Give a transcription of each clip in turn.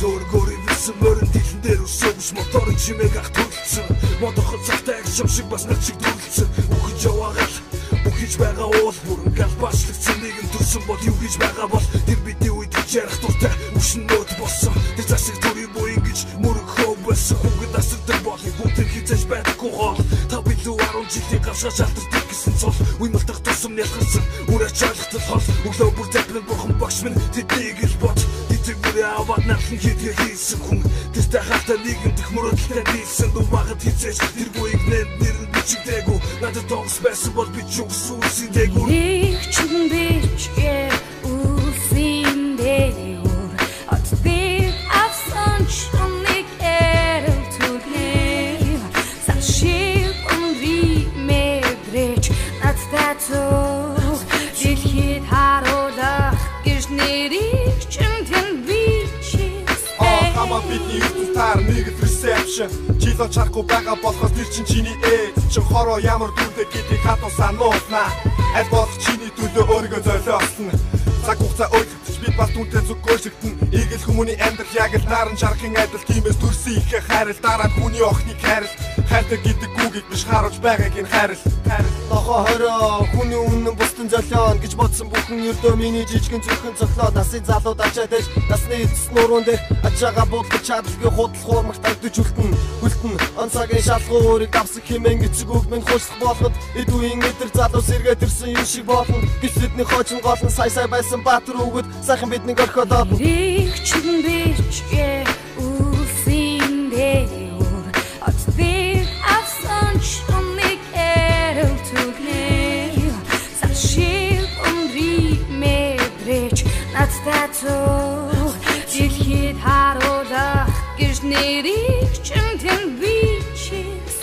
Gory wysymory, dichneru sobusz, motory ci megach tulce. Ma do chodcach tak żebrzy was na ci tulce. Uchy działa rach, uchyć mega odbór. Gaz basznych cynigiem tursem, bo ty uchyć mega was. Ty bity ujtyciach, to te uszyn odbossa. Ty zasych tury boingić, murek hołbessa. Uchy nasy dębachnie, buty chycać beta kocha. Ta bitu aron ci ty gawsza żartów dykisyn sol. Ujmach tursem nie chasem, ureczalach ten hal. Uchlał burteplem, bochum bakśmin, ty digil bot. Avat naxin yetge his kun testa hafta ligin dik muratda bilsin du vaqt his dir bu ignetlerin bichidego nada dogs best bol bichuk susindego ich chumbichge usindego at be afsan chunik erl tuglev sashil unri medrech at tato dikhit harodakh izneri. Ama bitni yurtum tar nigit reception Chilo charko baga bosmas nirchin chini e Chin horo yamur durda geti kato sanosna Ez bosq chini tullu origo zolosn Цаг хугацаа өөрчлөгдөж бид бас түүнтэй зүг өөрчлөгдөн Игэл хүмүүний амьдрал яг л наран шархан адил Тиймээс төрсөн ихээ хайрал дараа нь хүний охиныг хайрал Хайртай гэдэг үгийг биш харуулж байгааг энэ хайрал Нохоо хороо хүний үнэн бусдын золион гэж бодсон бүхэн ердөө миний жижигэн зүрхэн цохлоо Насын залууд ачаад ээж насны эцэс нуруун дээр Ачаагаа буудлаж чадалгүй худал хуурмагт ардж үлдэн Үлдэн онцагийн шалгуу өөрийг авсан хэмээн эцэг өвд минь хуурсах болгод Эд үеийн эдэр залуу сэргээд ирсэн юм шиг болно Гэж тэдний хоочин гол нь сая сая байсан Батар өгөөд сайхан бидний орхиод олно Их чин бичгээ үсэн дээр Ат би авсан чумик эрэл түглээ Сашил өмри мэдрэч Надстатух Дэлхид харуулах гэж нэрийг чинтэн бичээс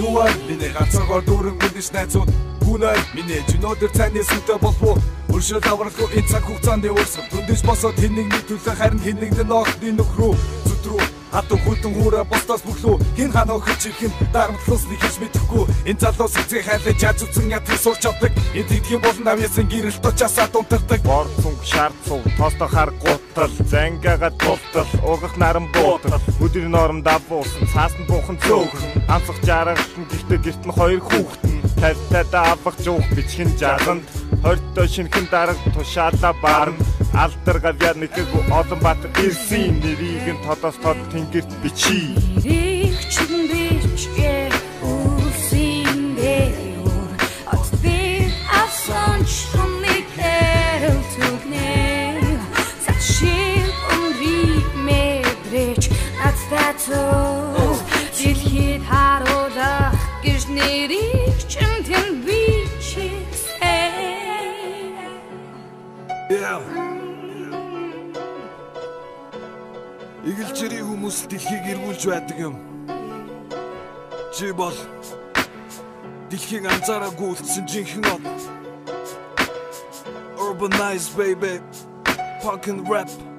Юуай миний гацагаар дүрэн мэдэж найцууд Гүнай миний чинөөдөр цайны сүнтэй болбоо Өршөө давралгүй энэ цаг хугацаанд өөрсөв Түндэж босоод хинэгний төлөө харин хинэгдэн огтны нөхрөө зүтрүү Хатуу хүтэн хүрээ босдоос бүхлүү Хин хана өгч ирхэн дарамтлуусны хийж мэдэхгүй Энэ залуус эцгийг хайрлаж яз үтсэн ядрыг сурч авдаг Энд идэх юм болон авьяасан гэрэлт очаасаа дунтардаг Бор цунг шар цунг тостоо хар гутал Зангагаа дултал угах наран буутал Өдрийн оронд ав уусан цаасан буухан цөөхөн Амсах жаргалхан гэртээ гэрт нь хоёр хүүхэд Тавтайдаа авах жуух бичгэн жарганд Хортой шинхэн дараг тушаалаа барна Алдар гавья нэхэгүү олон батар ирсэн Нэрийг нь тодоос тод тэнгэрт бичи Нэрийг чин бичгээ үсэн дээр Ат би авсан чумик эрэл түгнээ Сашил өмри мэдрэч Надстатух Дэлхид харуулах гэж нэрийг чин тэн бичээ Игэлчэри хүмүүс дэлхийг эргүүлж байдаг юм Чи бол дэлхийн анзаараагүй үлдсэн жинхэнэ од Urbanize baby Punk and rap